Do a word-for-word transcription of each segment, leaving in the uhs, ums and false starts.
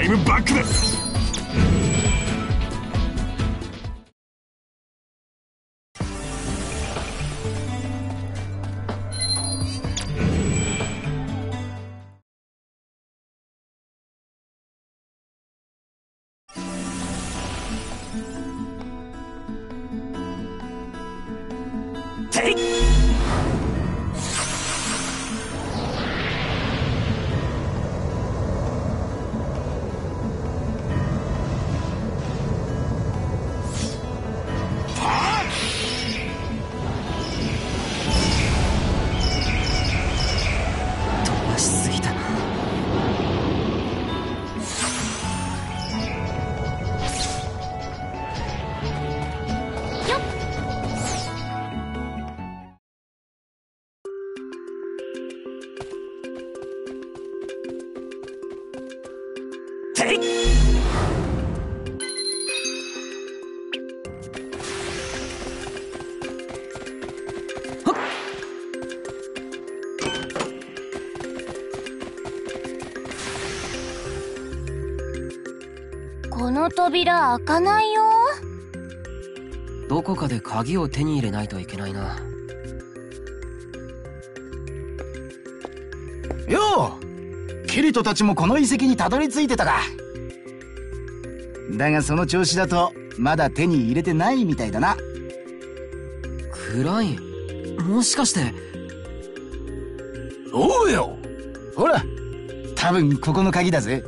タイムバックだ。この扉開かないよ。どこかで鍵を手に入れないといけないな。よう、キリトたちもこの遺跡にたどり着いてたか。だがその調子だとまだ手に入れてないみたいだな。クライン、もしかして。そうよ、ほら、多分ここの鍵だぜ。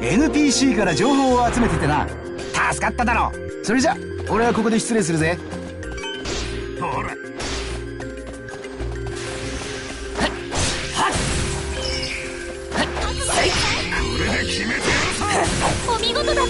エヌピーシー から情報を集めててな、助かっただろう。それじゃ俺はここで失礼するぜ。ほら、お見事だったよ。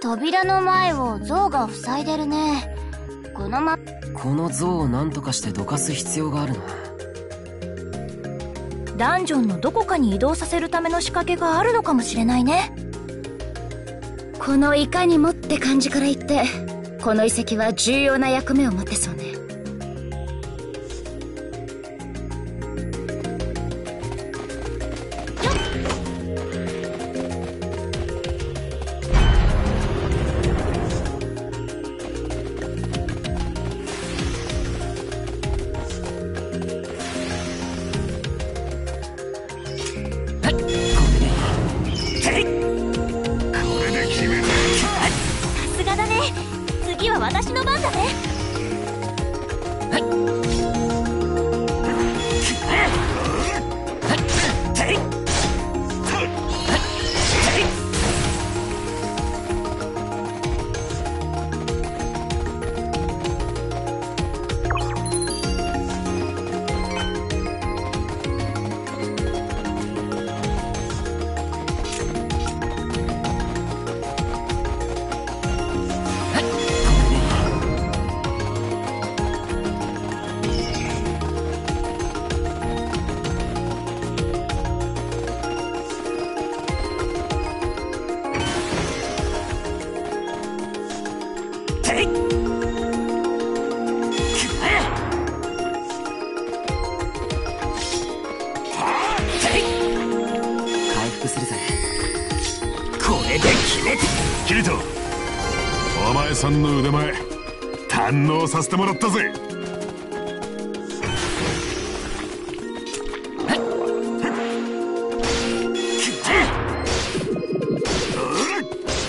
扉の前を像が塞いでるね。このまこの像を何とかしてどかす必要があるな。ダンジョンのどこかに移動させるための仕掛けがあるのかもしれないね。このいかにもって感じから言って、この遺跡は重要な役目を持ってそうね。さんの腕前堪能させてもらったぜ。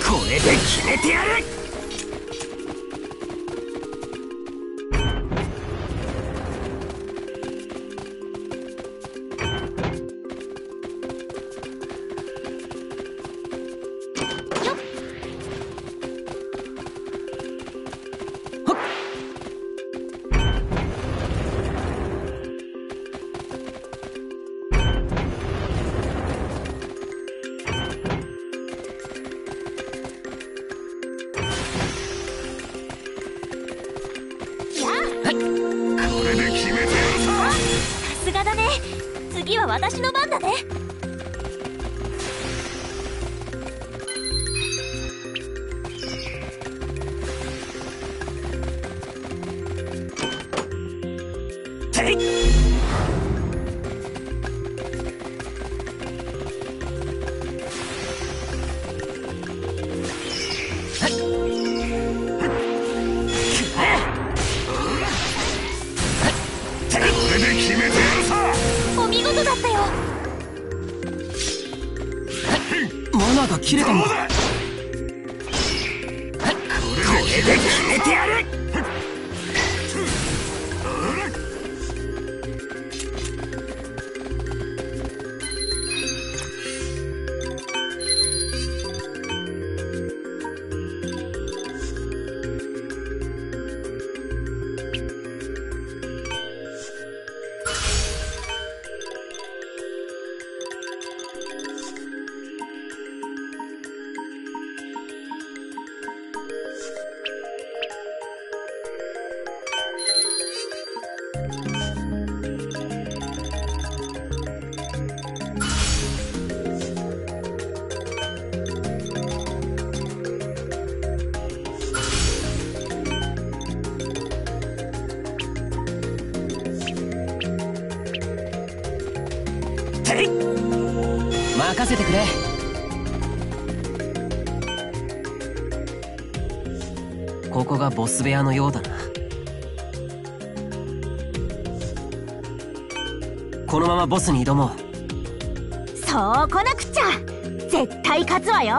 これで決めてやる。柄だね。次は私の番だね。ていっ切れたんだ。これで決めてやる。任せてくれ。ここがボス部屋のようだな。このままボスに挑もう。そう来なくちゃ。絶対勝つわよ。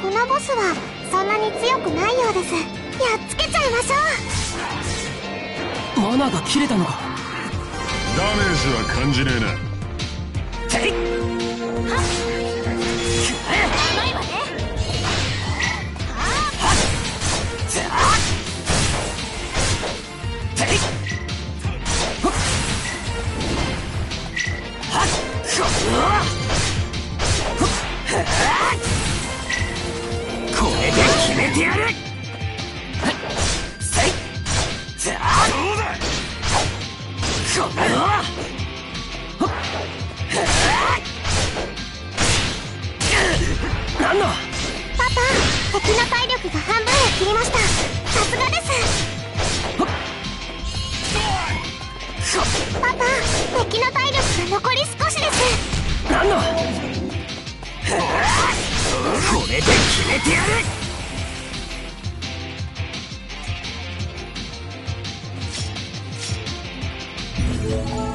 このボスはそんなに強くないようです。やっつけちゃいましょう。マナが切れたのか。ダメージは感じねえな。甘いわね。これで決めてやる。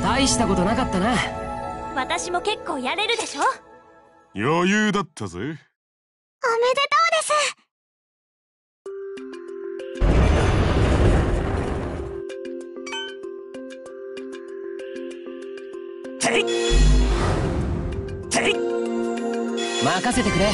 大したことなかったな。私も結構やれるでしょ。余裕だったぜ。おめでとうです。ていっ、ていっ、任せてくれ。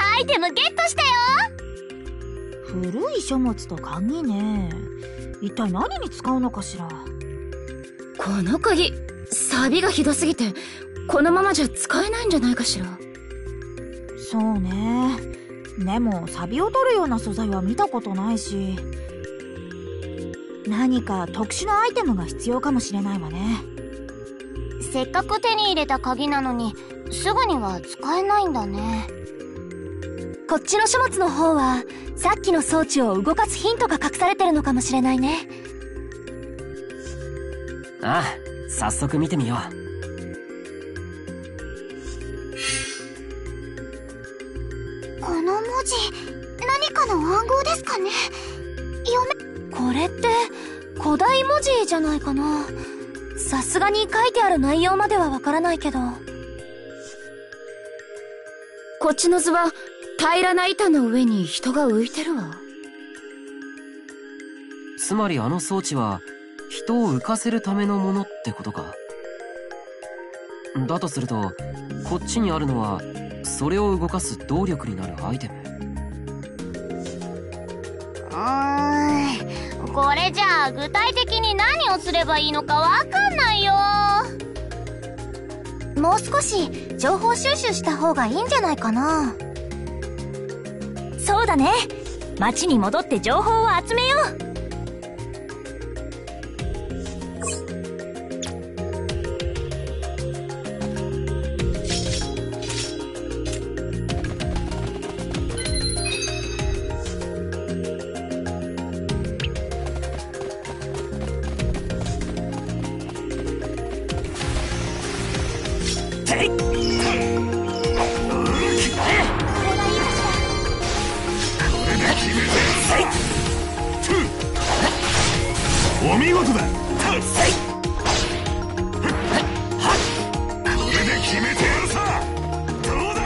アイテムゲットしたよ。古い書物と鍵ね。一体何に使うのかしら。この鍵、錆がひどすぎてこのままじゃ使えないんじゃないかしら。そうね。でもサビを取るような素材は見たことないし、何か特殊なアイテムが必要かもしれないわね。せっかく手に入れた鍵なのにすぐには使えないんだね。こっちの書物の方はさっきの装置を動かすヒントが隠されてるのかもしれないね。ああ、早速見てみよう。何かの暗号ですかね。読め、これって古代文字じゃないかな。さすがに書いてある内容まではわからないけど、こっちの図は平らな板の上に人が浮いてるわ。つまりあの装置は人を浮かせるためのものってことか。だとするとこっちにあるのはそれを動かす動力になるアイテム。うーん、これじゃあ具体的に何をすればいいのかわかんないよ。もう少し情報収集した方がいいんじゃないかな。そうだね、町に戻って情報を集めよう。お見事だ。これで決めてやるさ。どうだ。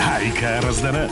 相変わらずだな。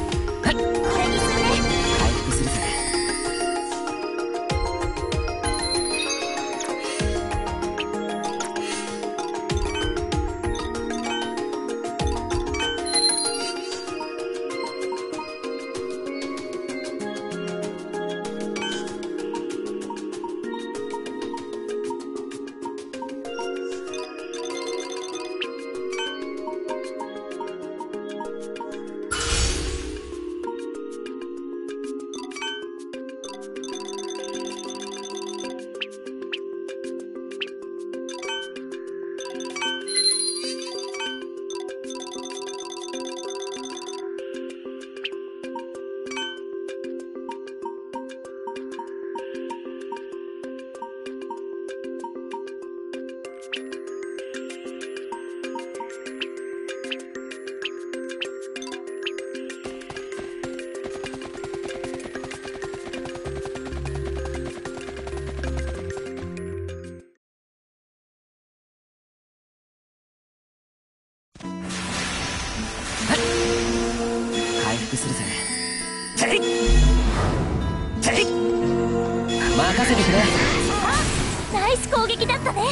任せてくれ。ナイス攻撃だったね。よ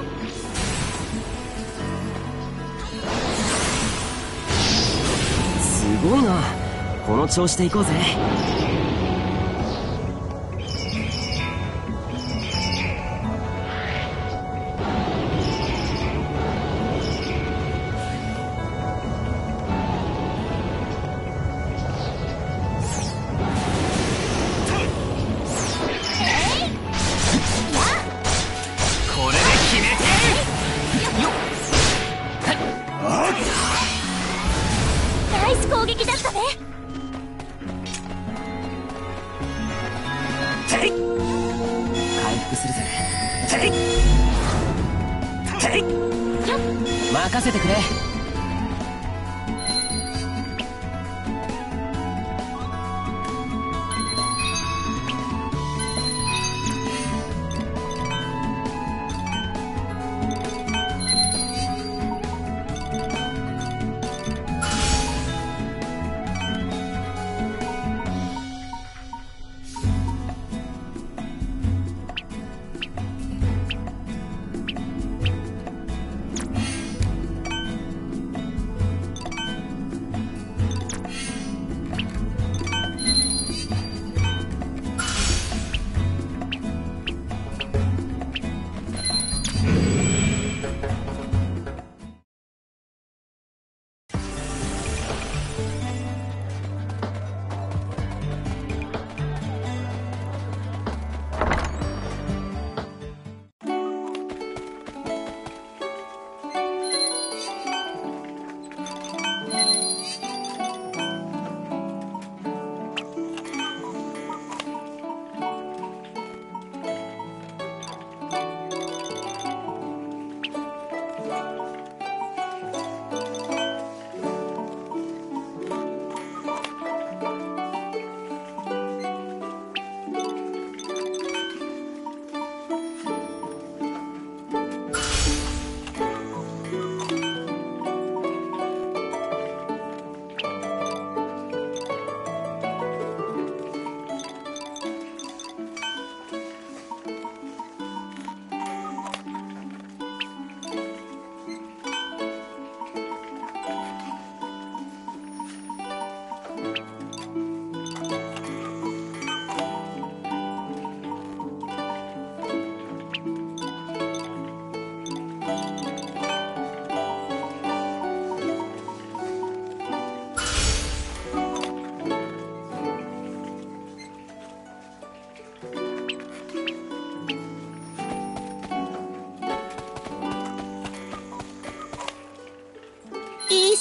っ、すごいな。この調子でいこうぜ。攻撃だったね。回復するぜ。任せてくれ。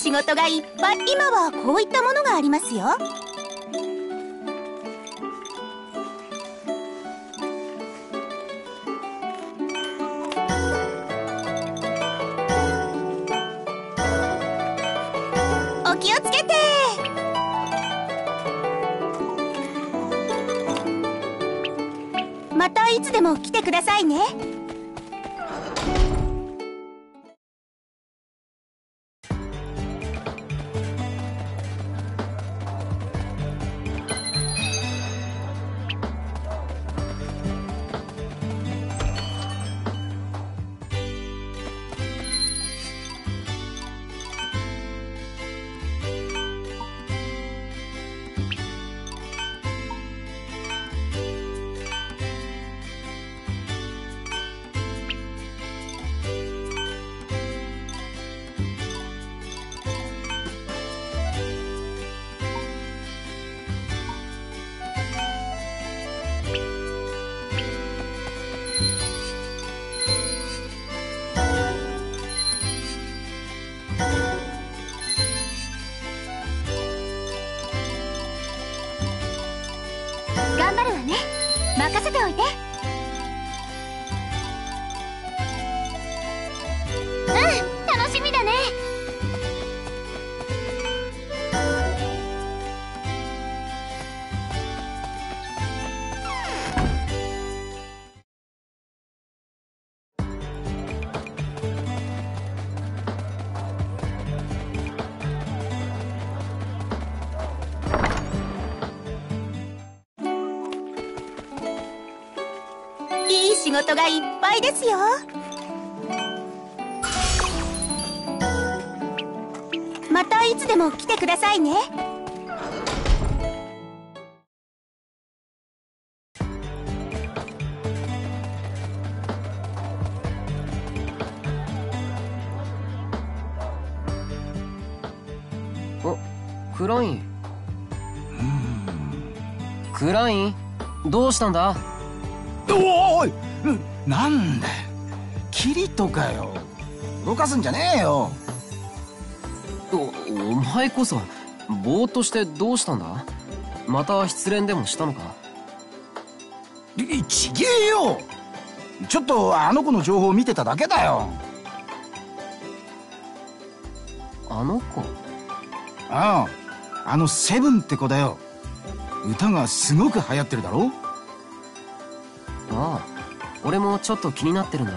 仕事がいっぱい。今はこういったものがありますよ。お気をつけて。またいつでも来てくださいね。任せておいて。うん、楽しみだね。仕事がいっぱいですよ。またいつでも来てくださいね。あ、クライン。うん、クライン、どうしたんだ？おーい、なんだよキリトかよ。動かすんじゃねえよ。おお前こそぼーっとしてどうしたんだ？また失恋でもしたのか？ちげえよ。ちょっとあの子の情報を見てただけだよ。あの子？ああ、あのセブンって子だよ。歌がすごく流行ってるだろ。ああ、俺もちょっと気になってるんだ。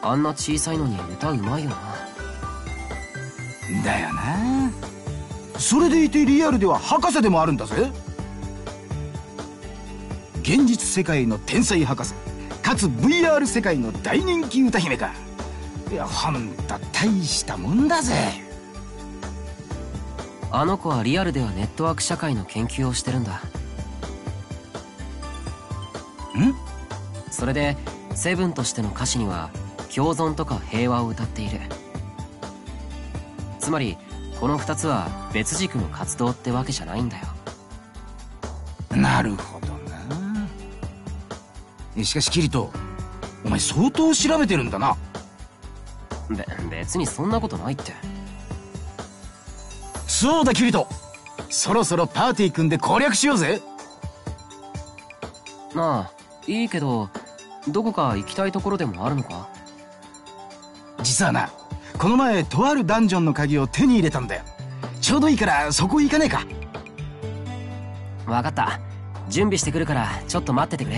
あんな小さいのに歌うまいよな。だよな。それでいてリアルでは博士でもあるんだぜ。現実世界の天才博士かつ ブイアール 世界の大人気歌姫か。いや、ほんと大したもんだぜ。あの子はリアルではネットワーク社会の研究をしてるんだ。ん？それでセブンとしての歌詞には共存とか平和を歌っている。つまりこのふたつは別軸の活動ってわけじゃないんだよ。なるほどな。しかしキリト、お前相当調べてるんだな。べ別にそんなことないって。そうだキリト、そろそろパーティー組んで攻略しようぜ。なあ、いいけどどこか行きたいところでもあるのか？実はな、この前とあるダンジョンの鍵を手に入れたんだよ。ちょうどいいからそこ行かねえか？分かった、準備してくるからちょっと待っててくれ。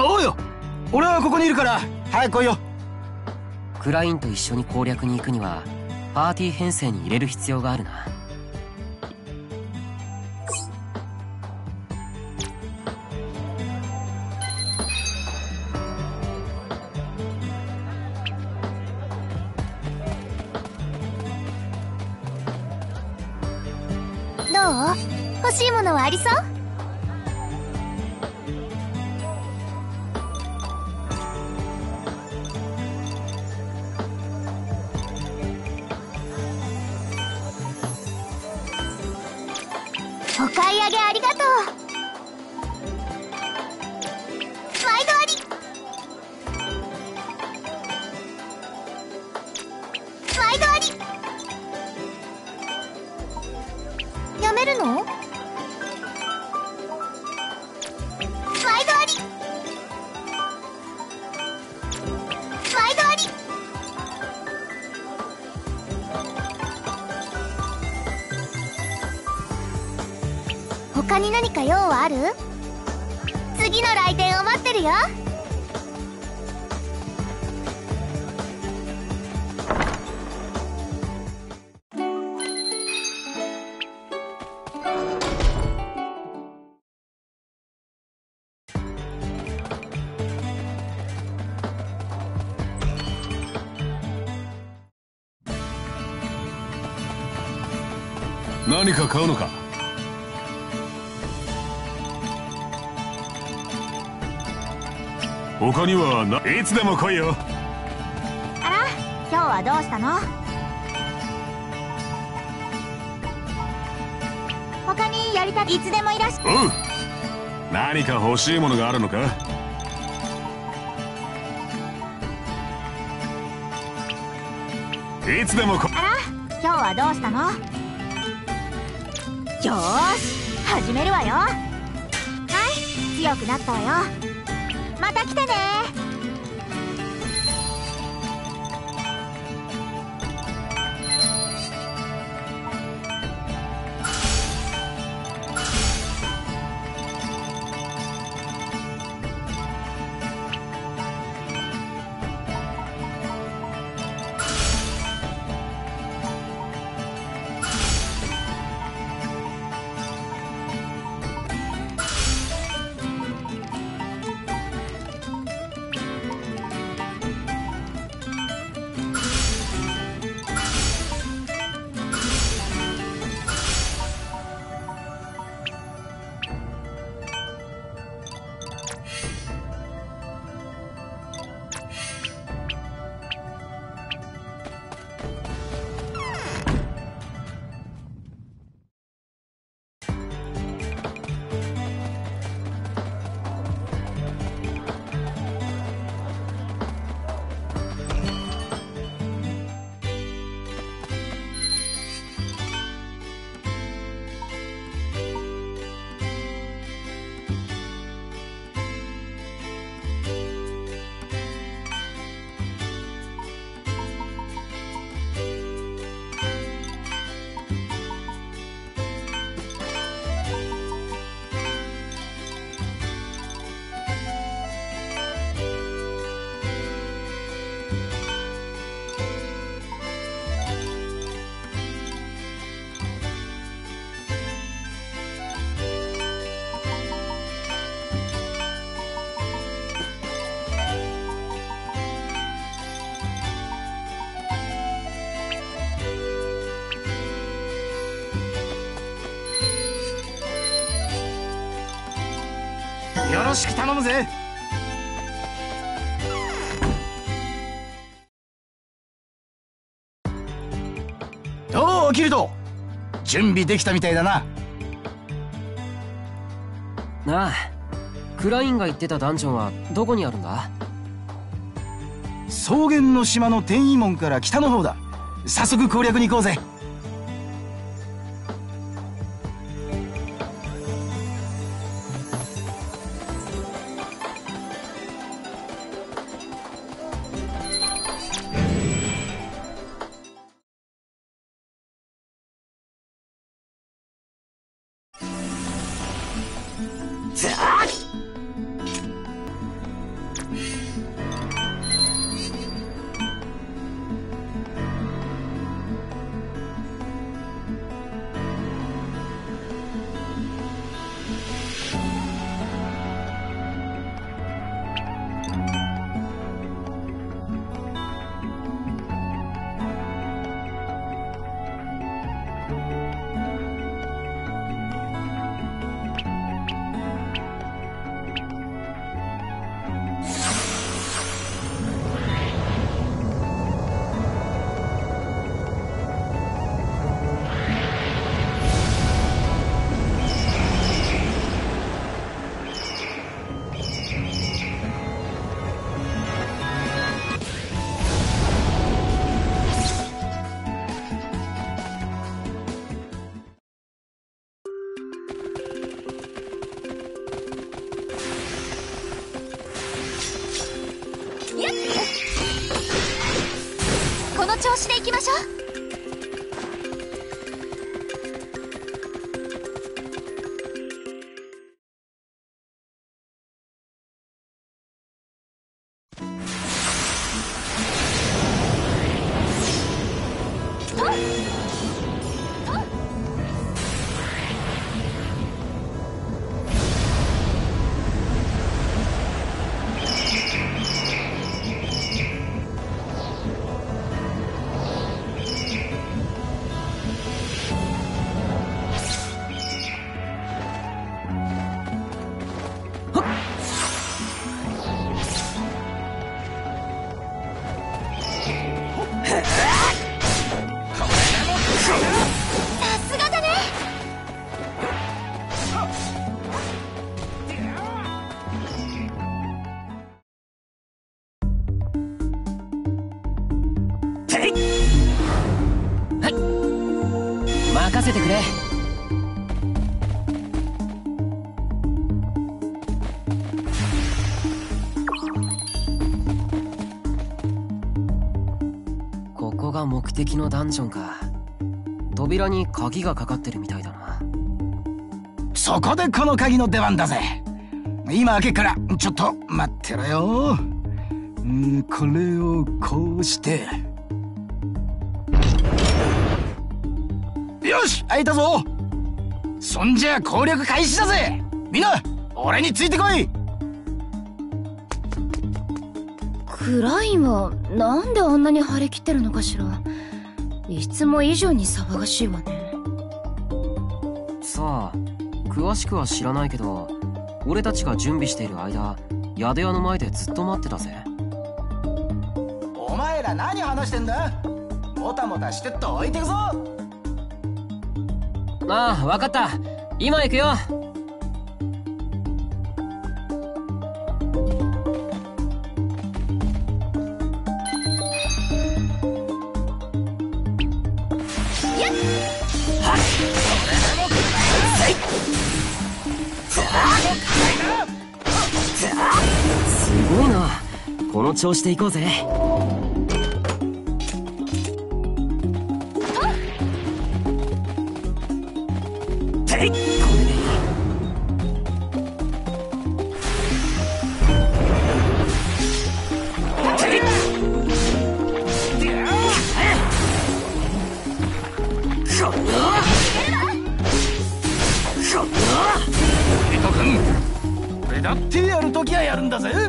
おうよ、俺はここにいるから早く来いよ。クラインと一緒に攻略に行くにはパーティー編成に入れる必要があるな。欲しいものはありそう？お買い上げありがとう。毎度あり。毎度あり。他に何か用はある？次の来店を待ってるよ。何か買うのか？他にはな、いつでも来いよ。あら、今日はどうしたの？他にやりたい、いつでもいらっしゃ。おう、何か欲しいものがあるのか？いつでも来い。あら、今日はどうしたの？よーし、始めるわよ。はい、強くなったわよ。また来てね。よろしく頼むぜ。おお、キルト、準備できたみたいだな。なあ、クラインが言ってたダンジョンはどこにあるんだ？草原の島の天衣門から北の方だ。早速攻略に行こうぜ。調子でいきましょう。すがだね。はい、任せてくれ。ここが目的のダンジョンか。扉に鍵がかかってるみたいだな。そこでこの鍵の出番だぜ。今開けっからちょっと待ってろよ。んー、これをこうしてよし、開いたぞ。そんじゃ攻略開始だぜ。みんな俺についてこい。クラインはなんであんなに張り切ってるのかしら。いつも以上に騒がしいわね。さあ、詳しくは知らないけど、俺たちが準備している間、宿屋の前でずっと待ってたぜ。お前ら何話してんだ。もたもたしてっと置いてくぞ。ああ、わかった。今行くよ。すごいな、この調子でいこうぜ。てい、これでいい。だってやるときはやるんだぜ。は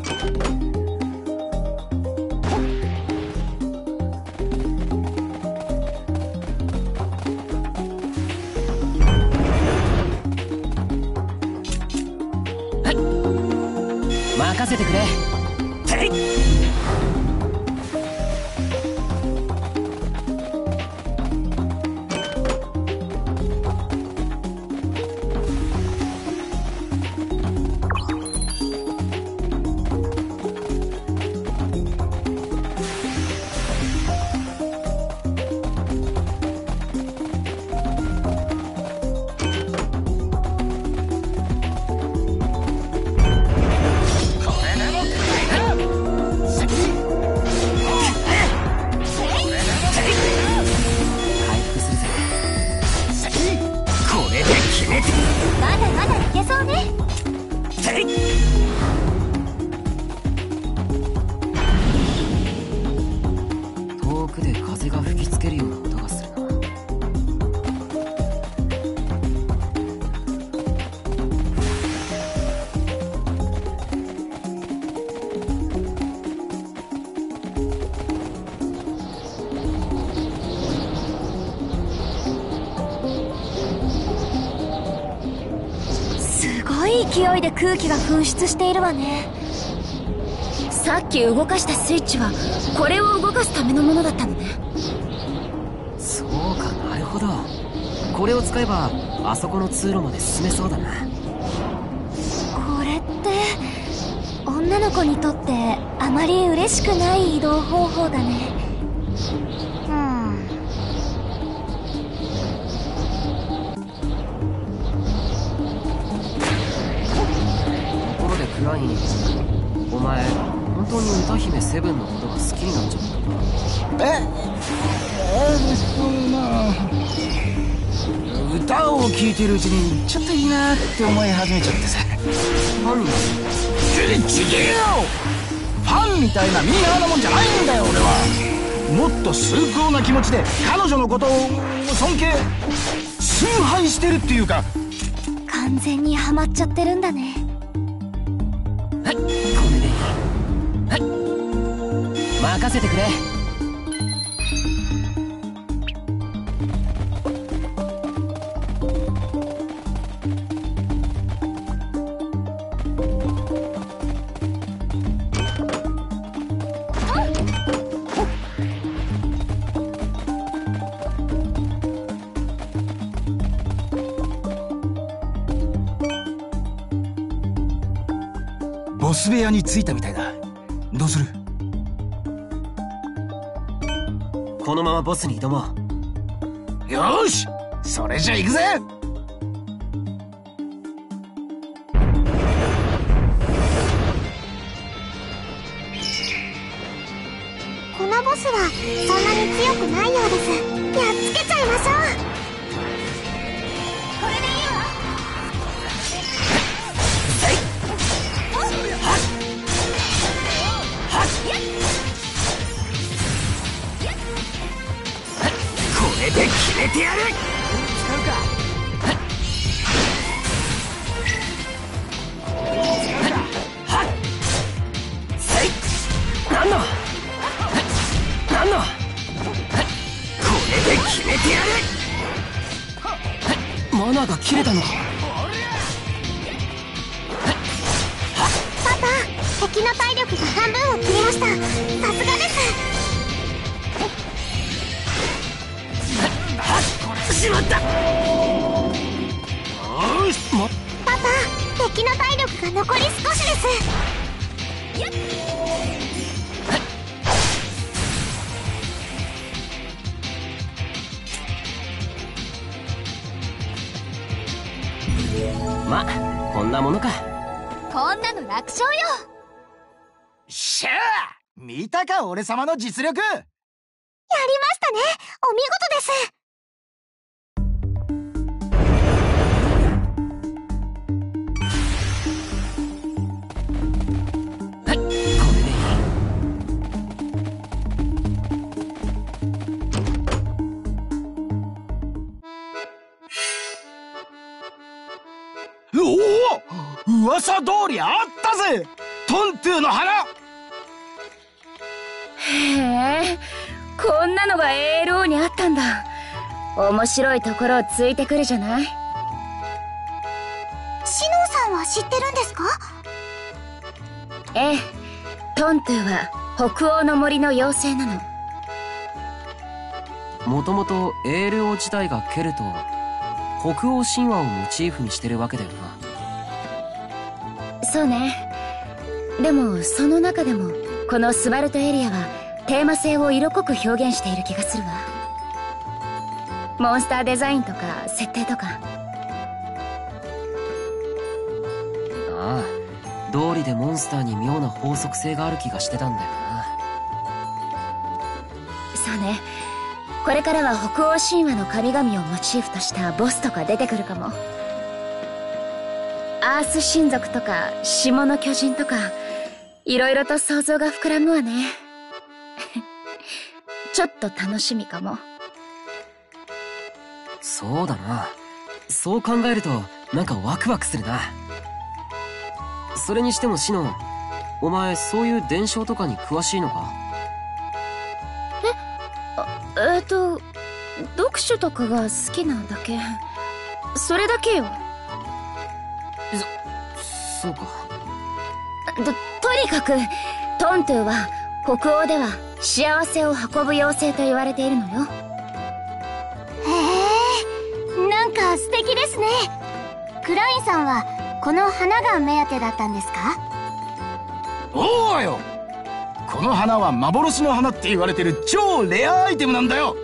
い、任せてくれ。て勢いで空気が噴出しているわね。さっき動かしたスイッチはこれを動かすためのものだったのね。そうか、なるほど。これを使えばあそこの通路まで進めそうだな。これって女の子にとってあまり嬉しくない移動方法だね。お前本当に歌姫セブンのことが好きになっちゃったな。ええ、そうな。歌を聴いてるうちにちょっといいなって思い始めちゃってさ。ファンになる。違うよ、ファンみたいなミーハーなもんじゃないんだよ。俺はもっと崇高な気持ちで彼女のことを尊敬崇拝してるっていうか。完全にハマっちゃってるんだね。はい、これでいい。はい、任せてくれ。ス部屋に着いたみたいだ。どうする？このままボスに挑もう。よし、それじゃ行くぜ。このボスはそんなに強くないようです。やっつけちゃいましょう。で決めてやる。使うか。はっ。せい。なんの。なんの。これで決めてやる。マナーが切れたのか。パパ、敵の体力が半分を切りました。さすがです。しまった。パパ、敵の体力が残り少しです。ま、こんなものか。こんなの楽勝よ。しゃあ、見たか俺様の実力。やりましたね。お見事です。噂通りあったぜ、トントゥの花。へえ、こんなのが エーエルオー にあったんだ。面白いところをついてくるじゃない。シノンさんは知ってるんですか？ええ、トントゥは北欧の森の妖精なの。もともと エーエルオー 時代がケルト北欧神話をモチーフにしてるわけだよな。そうね。でもその中でもこのスバルトエリアはテーマ性を色濃く表現している気がするわ。モンスターデザインとか設定とか。ああ、道理でモンスターに妙な法則性がある気がしてたんだよな。そうね。これからは北欧神話の神々をモチーフとしたボスとか出てくるかも。アース神族とか霜の巨人とかいろいろと想像が膨らむわね。ちょっと楽しみかも。そうだな。そう考えるとなんかワクワクするな。それにしてもシノン、お前そういう伝承とかに詳しいのか？えあえっと読書とかが好きなんだけ。それだけよ。そ, そうか。と、とにかくトントゥは北欧では幸せを運ぶ妖精と言われているのよ。へえ、なんか素敵ですね。クラインさんはこの花が目当てだったんですか？そうよ。この花は幻の花って言われてる超レアアイテムなんだよ。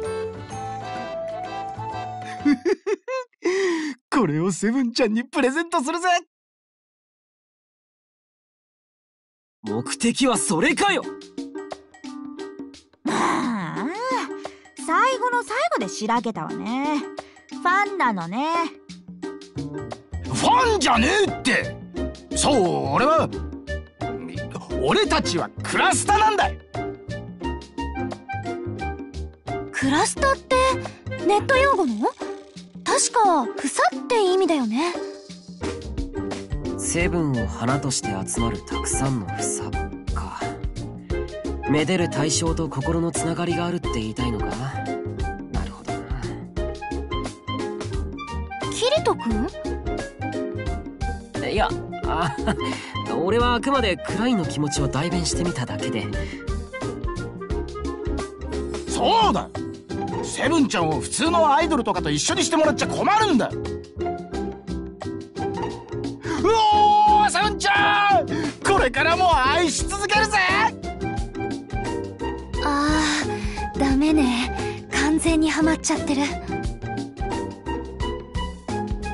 これをセブンちゃんにプレゼントするぜ。目的はそれかよ。ああ、最後の最後でしらけたわね。ファンなのね。ファンじゃねえって。そう、俺は俺たちはクラスタなんだよ。クラスタってネット用語の？確か草って意味だよね。セブンを花として集まるたくさんの草か。めでる対象と心のつながりがあるって言いたいのか。なるほどな。キリト君？いや、あ俺はあくまでクライの気持ちを代弁してみただけで。そうだ、セブンちゃんを普通のアイドルとかと一緒にしてもらっちゃ困るんだ。うおー、セブンちゃん、これれからも愛し続けるぜ。あー、ダメね。完全にハマっちゃってる。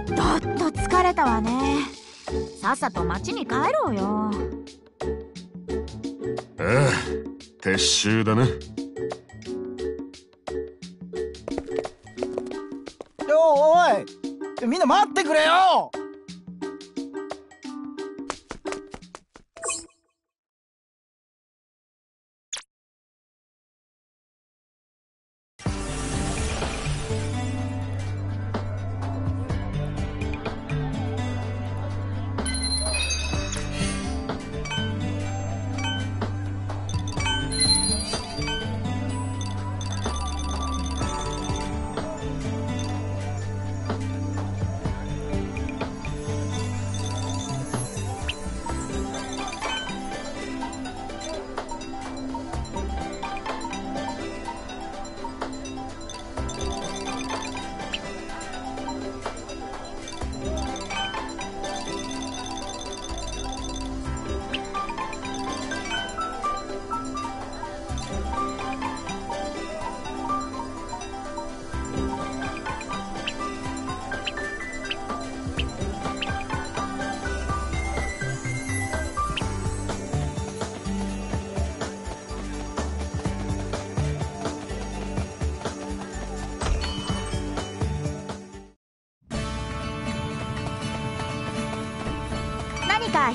ちょっと疲れたわね。さっさと町に帰ろうよ。ああ、撤収だな。おいおい、みんな待ってくれよ。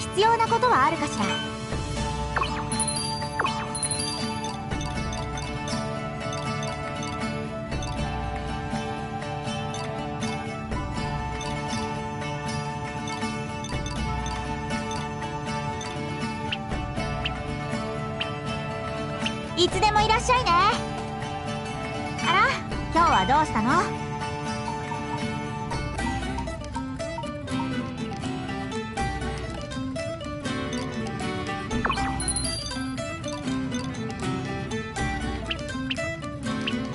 必要なことはあるかしら。いつでもいらっしゃいね。あら、今日はどうしたの？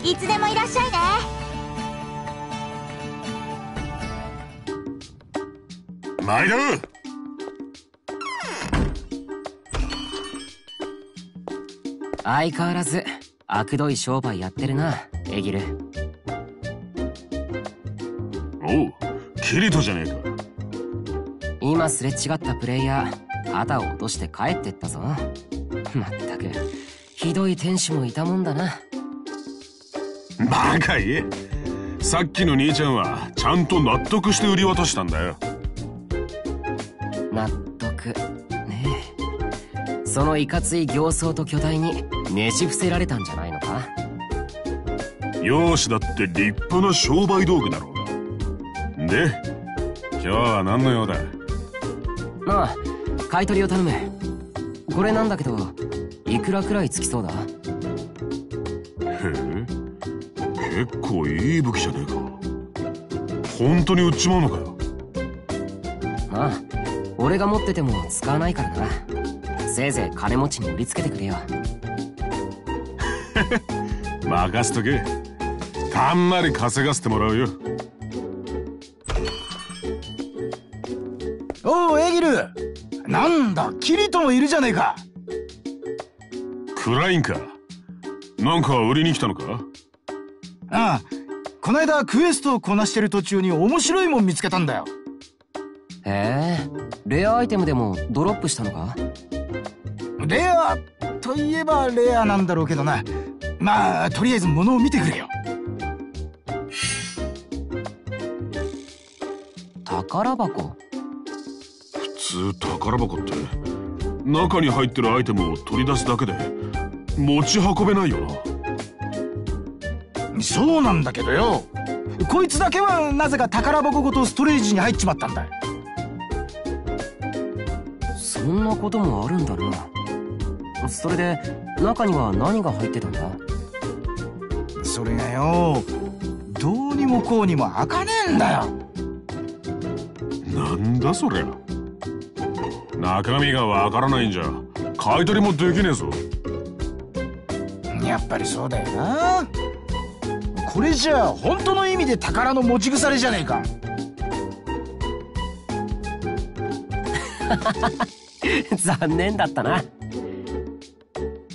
いつでもいらっしゃいね。毎度。相変わらずあくどい商売やってるな、エギル。おう、キリトじゃねえか。今すれ違ったプレイヤー、肩を落として帰ってったぞ。まったくひどい天使もいたもんだな。バカ言え。さっきの兄ちゃんはちゃんと納得して売り渡したんだよ。納得ねえ。そのいかつい形相と巨体にねじ伏せられたんじゃないのか。容姿だって立派な商売道具だろう。で、今日は何の用だ？まあ、買い取りを頼む。これなんだけど、いくらくらいつきそうだ？結構いい武器じゃねえか。本当に売っちまうのかよ。まあ、俺が持ってても使わないからな。せいぜい金持ちに売りつけてくれよ。任せとけ。たんまり稼がせてもらうよ。おう、エギル。なんだ、キリトもいるじゃねえか。クラインか。なんか売りに来たのか？ああ、こないだクエストをこなしてる途中に面白いもん見つけたんだよ。へえ、レアアイテムでもドロップしたのか？レアといえばレアなんだろうけどな。まあ、とりあえず物を見てくれよ。宝箱？普通宝箱って中に入ってるアイテムを取り出すだけで持ち運べないよな。そうなんだけどよ、こいつだけはなぜか宝箱ごとストレージに入っちまったんだよ。そんなこともあるんだな。それで中には何が入ってたんだ？それがよ、どうにもこうにも開かねえんだよ。なんだそれ。中身がわからないんじゃ買い取りもできねえぞ。やっぱりそうだよな。これじゃあ本当の意味で宝の持ち腐れじゃねえか。残念だったな。く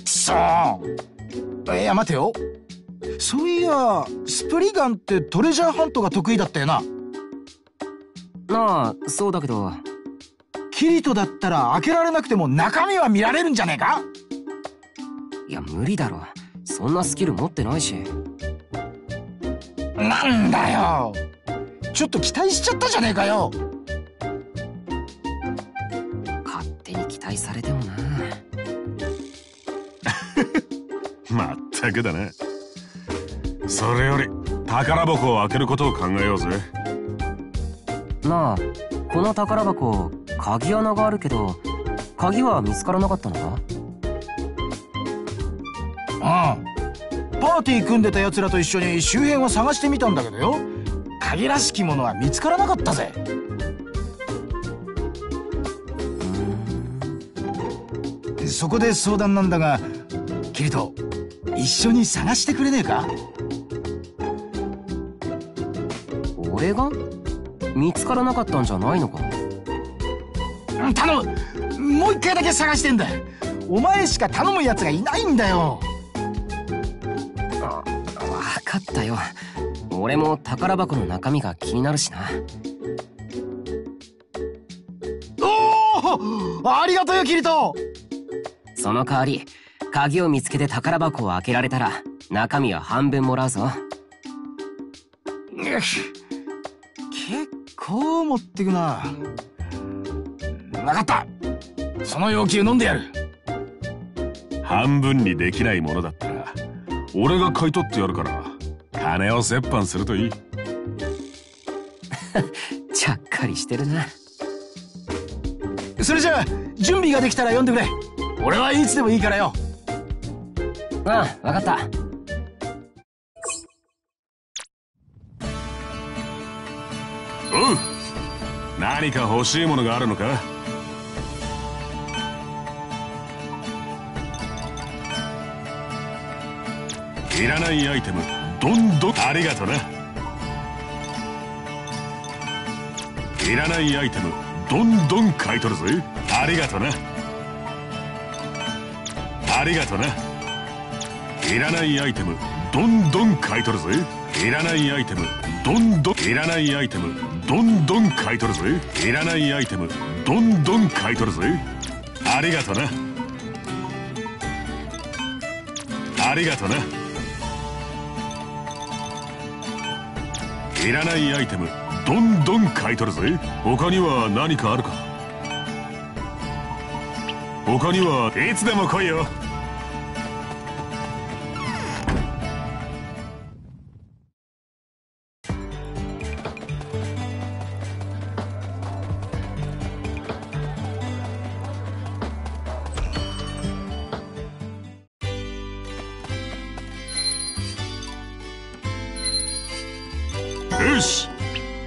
そー。いや待てよ、そういやスプリガンってトレジャーハントが得意だったよな。ああそうだけど、キリトだったら開けられなくても中身は見られるんじゃねえか。いや無理だろ、そんなスキル持ってないし。なんだよ、ちょっと期待しちゃったじゃねえかよ。勝手に期待されてもな。まったくだね。それより宝箱を開けることを考えようぜ。なあ、この宝箱鍵穴があるけど、鍵は見つからなかったのか？ああ、パーティー組んでたやつらと一緒に周辺を探してみたんだけどよ、鍵らしきものは見つからなかったぜ。そこで相談なんだが、キリト一緒に探してくれねえか？俺が？見つからなかったんじゃないのか？頼む、もう一回だけ探してんだ。お前しか頼むやつがいないんだよ。あ、分かったよ。俺も宝箱の中身が気になるしな。おお、ありがとうよキリト。その代わり鍵を見つけて宝箱を開けられたら中身は半分もらうぞ。結構持ってくな。分かった、その要求飲んでやる。半分にできないものだったら俺が買い取ってやるから、金を折半するといい。ちゃっかりしてるな。それじゃあ準備ができたら呼んでくれ。俺はいつでもいいからよ。ああ、分かった。おう、何か欲しいものがあるのか？いらないアイテムどんどん。ありがとな。いらないアイテムどんどん買い取るぜ。ありがとな。ありがとな。いらないアイテムどんどん買い取るぜ。いらないアイテムどんどん。いらないアイテムどんどん買い取るぜ。いらないアイテムどんどん買い取るぜ。ありがとな。ありがとな。いらないアイテムどんどん買い取るぜ。他には何かあるか？他にはいつでも来いよ。よし、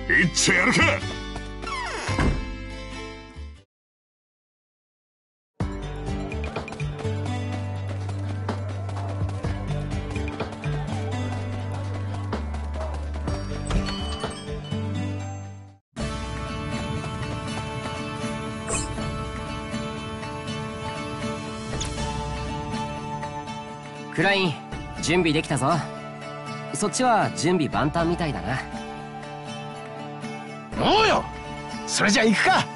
行ってやるか。クライン、準備できたぞ。そっちは準備万端みたいだな。おうよ、それじゃ行くか。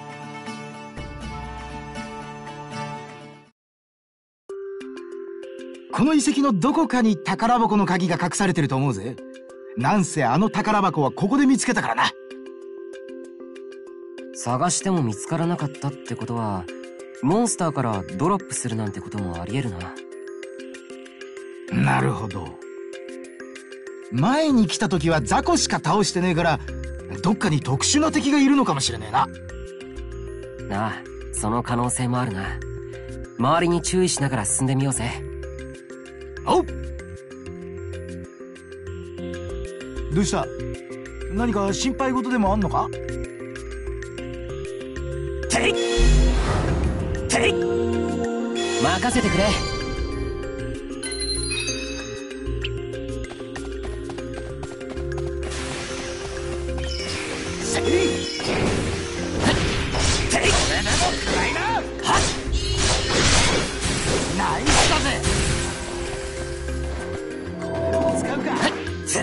この遺跡のどこかに宝箱の鍵が隠されてると思うぜ。なんせあの宝箱はここで見つけたからな。探しても見つからなかったってことは、モンスターからドロップするなんてこともありえるな。なるほど。前に来た時は雑魚しか倒してねえから、どっかに特殊な敵がいるのかもしれねえな。なあ、その可能性もあるな。周りに注意しながら進んでみようぜ。おう。どうした？何か心配事でもあんのか？ていっていっ、任せてくれ。これでもくらいな。はっ調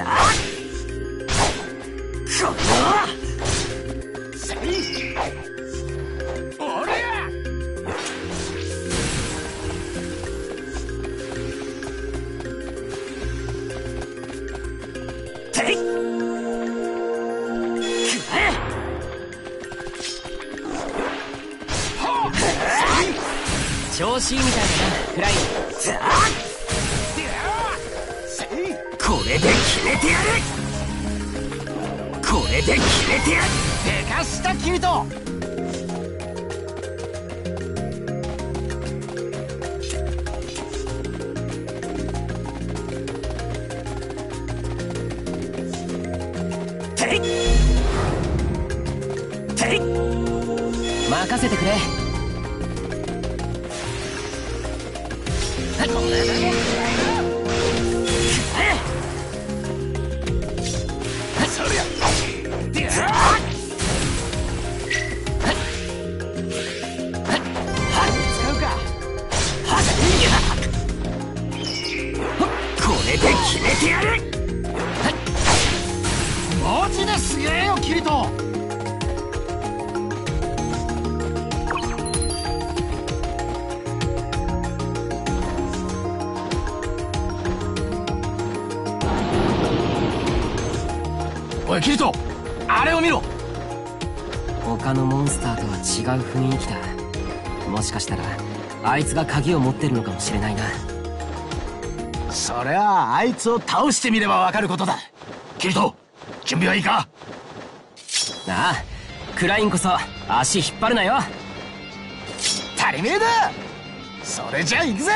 子いいみたいだな、フライン。これで決めてやる。これで決めてやる。でかしたキュート。テイッテイッ、任せてくれ。おいキリト、あれを見ろ。他のモンスターとは違う雰囲気だ。もしかしたらあいつが鍵を持ってるのかもしれないな。そりゃああいつを倒してみればわかることだ。キリト、準備はいいか？ああ、クラインこそ足引っ張るなよ。足りねえだ。それじゃあ行くぜ。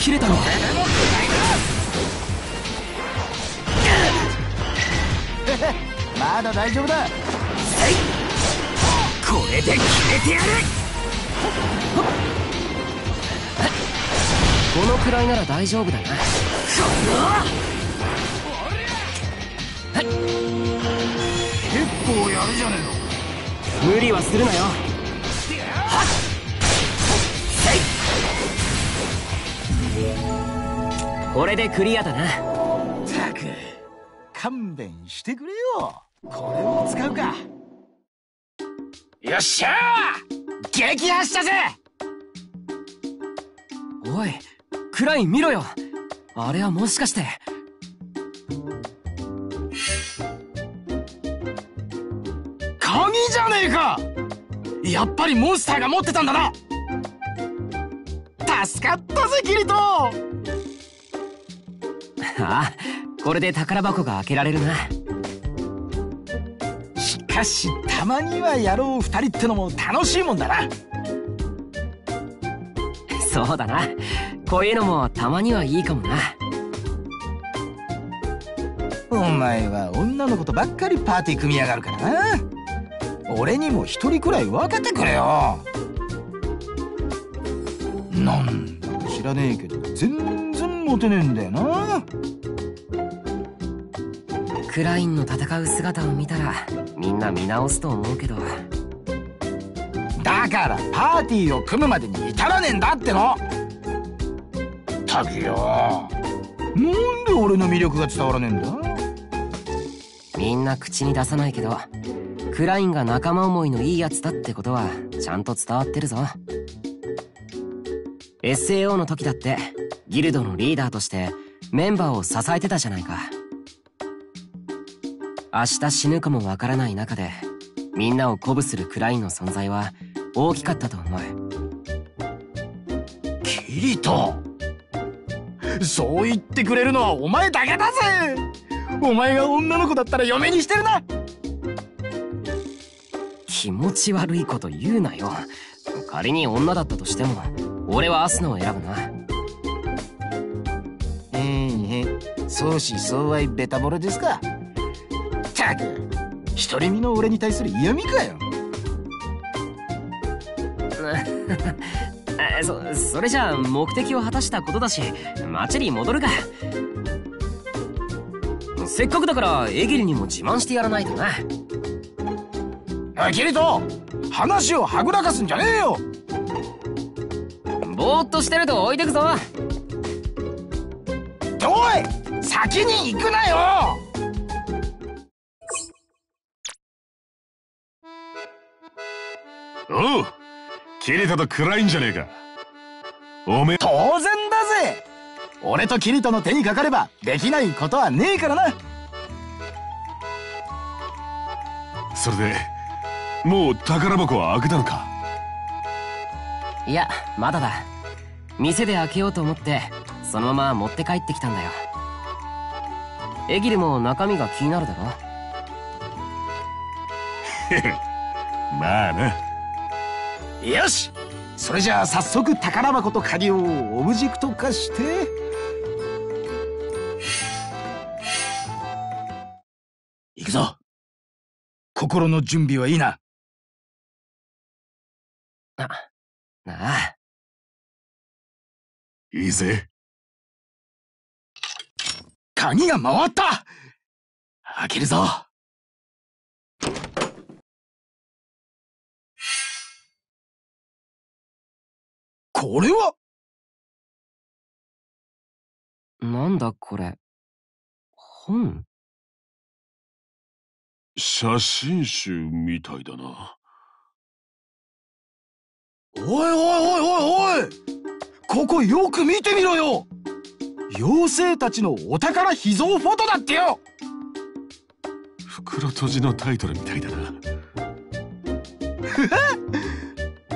切れたのか。まだ大丈夫だ。これで決めてやる。このくらいなら大丈夫だな。結構やるじゃねえの。無理はするなよ。これでクリアだな。ったく、勘弁してくれよ。これを使うか。よっしゃー、撃破したぜ。おいクライン、見ろよ。あれはもしかして。鍵じゃねえか。やっぱりモンスターが持ってたんだな。助かったぜキリト。ああ、これで宝箱が開けられるな。しかしたまには野郎二人ってのも楽しいもんだな。そうだな、こういうのもたまにはいいかもな。お前は女の子とばっかりパーティー組みやがるからな。俺にも一人くらい分けてくれよ。なんだか知らねえけど全然モテねえんだよな。クラインの戦う姿を見たらみんな見直すと思うけど。だからパーティーを組むまでに至らねえんだっての。タキよ、なんで俺の魅力が伝わらねえんだ。みんな口に出さないけどクラインが仲間思いのいいやつだってことはちゃんと伝わってるぞ。 エスエーオー の時だってギルドのリーダーとしてメンバーを支えてたじゃないか。明日死ぬかもわからない中でみんなを鼓舞するクラインの存在は大きかったと思う。キリト、そう言ってくれるのはお前だけだぜ。お前が女の子だったら嫁にしてるな。気持ち悪いこと言うなよ。仮に女だったとしても俺はアスナを選ぶな。えーへ、相思相愛ベタボロですか。独り身の俺に対する嫌味かよ。そ、それじゃあ目的を果たしたことだし町に戻るか。せっかくだからエギルにも自慢してやらないとな。おいキリト、話をはぐらかすんじゃねえよ。ぼーっとしてると置いてくぞ。おい、先に行くなよ。おう、キリトと暗いんじゃねえか。おめえ当然だぜ。俺とキリトの手にかかればできないことはねえからな。それでもう宝箱は開けたのか。いやまだだ。店で開けようと思ってそのまま持って帰ってきたんだよ。エギルも中身が気になるだろ。へへまあな。よし、それじゃあ早速宝箱と鍵をオブジェクト化して。行くぞ。心の準備はいいな。あ、なあ。いいぜ。鍵が回った。開けるぞ。これはなんだこれ。本？写真集みたいだな。おいおいおいおいおい、ここよく見てみろよ。妖精たちのお宝秘蔵フォトだってよ。袋閉じのタイトルみたいだな。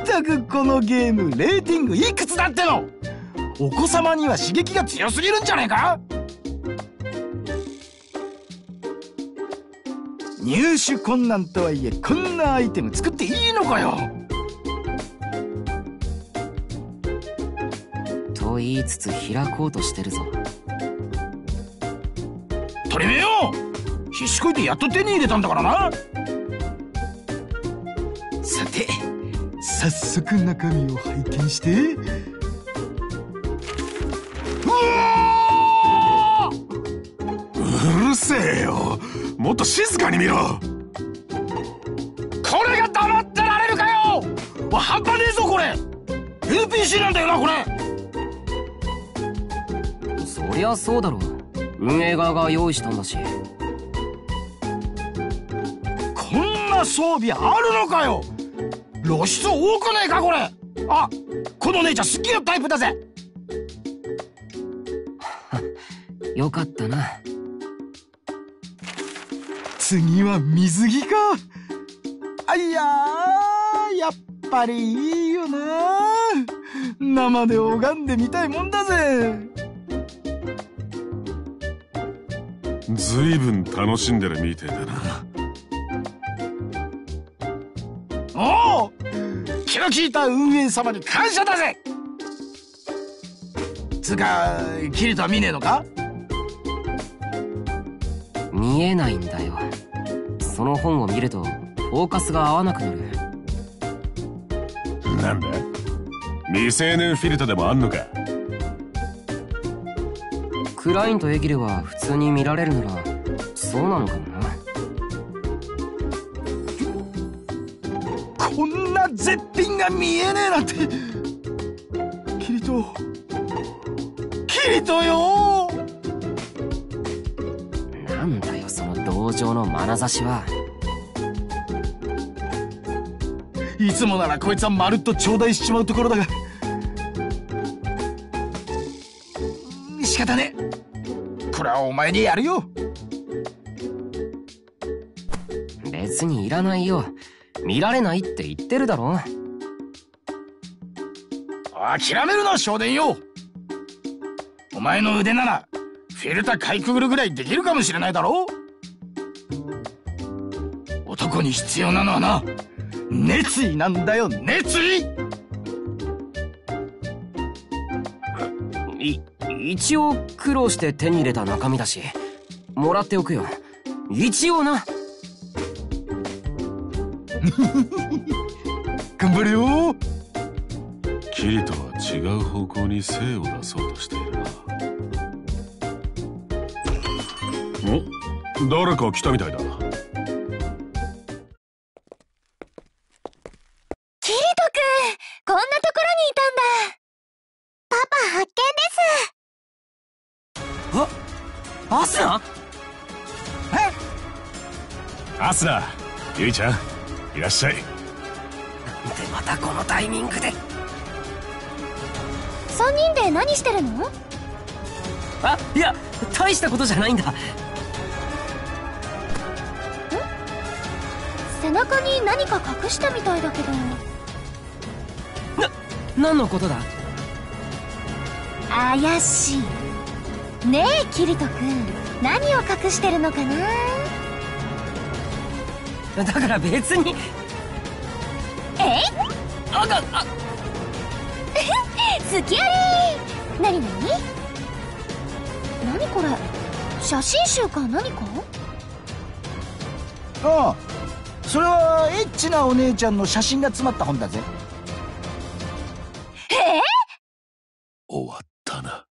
全くこのゲームレーティングいくつだっての。お子様には刺激が強すぎるんじゃねえか。入手困難とはいえこんなアイテム作っていいのかよ。と言いつつ開こうとしてるぞ。取り目よ、必死こいてやっと手に入れたんだからな。さて早速中身を拝見して。うわー、うるせえよ、もっと静かに見ろ。これが黙ってられるかよ。半端ねえぞこれ。 エヌピーシー なんだよなこれ。そりゃそうだろう、運営側が用意したんだし。こんな装備あるのかよ。露出多くねえかこれ。あ、この姉ちゃん好きなタイプだぜ。よかったな。次は水着か。あいやー、やっぱりいいよな。生で拝んでみたいもんだぜ。ずいぶん楽しんでるみてえだな。おお、気の利いた運営様に感謝だぜ。つうかキリトは見ねえのか。見えないんだよ。その本を見るとフォーカスが合わなくなる。なんだ、未成年フィルターでもあんのか。クラインとエギルは普通に見られるならそうなのかもな。こんな絶品が見えねえなんて。キリト、キリトよ。なんだよその同情の眼差しは。いつもならこいつはまるっと頂戴しちまうところだが仕方ねえ。これはお前にやるよ。別にいらないよ、見られないって言ってるだろ。諦めるな少年よ。お前の腕ならフィルターかいくぐるぐらいできるかもしれないだろう。男に必要なのはな、熱意なんだよ、熱意。い一応苦労して手に入れた中身だしもらっておくよ、一応な。頑張れよ。キリトは違う方向に精を出そうとしているな。お、誰か来たみたいだ。ケイト君、こんなところにいたんだ。パパ発見です。あ、アスナ。え、アスナ、ゆいちゃん、いらっしゃい。なんでまたこのタイミングで。さんにんで何してるの？あ、いや、大したことじゃないんだ。背中に何か隠したみたいだけど。な、何のことだ？怪しいねえ、キリト君、何を隠してるのかな。だから別に。えい、あが、あ好きやりー。なになになにこれ、写真集か何か？ああ、それはエッチなお姉ちゃんの写真が詰まった本だぜ。ええ、終わったな。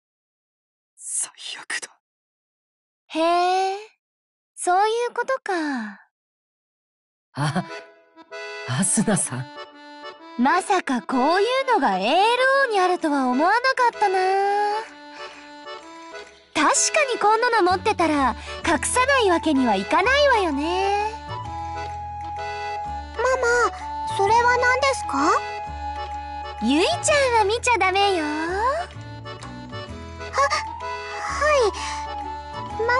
最悪だ。へえ、そういうことか。あ、アスナさん。まさかこういうのがエール王にあるとは思わなかったな。確かにこんなの持ってたら隠さないわけにはいかないわよね。ママ、それは何ですか？ゆいちゃんは見ちゃダメよ。は、はい。ママ、顔は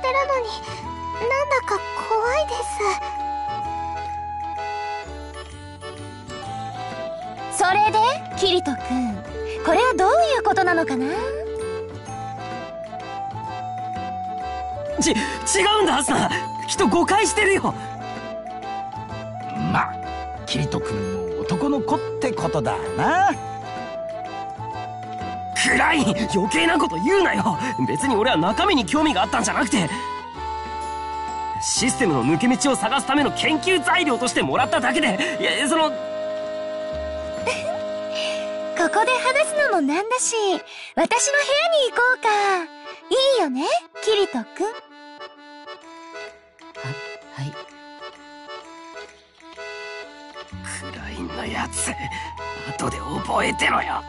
笑ってるのに、なんだか怖いです。それで、キリト君、これはどういうことなのかな？ち、違うんだ、アスナ。きっと誤解してるよ。まあ、キリト君も男の子ってことだな。暗い、余計なこと言うなよ。別に俺は中身に興味があったんじゃなくて、システムの抜け道を探すための研究材料としてもらっただけで。いや、そのここで話すのもなんだし、私の部屋に行こうか。いいよね、キリト君。は、はい。暗いのやつ、後で覚えてろよ。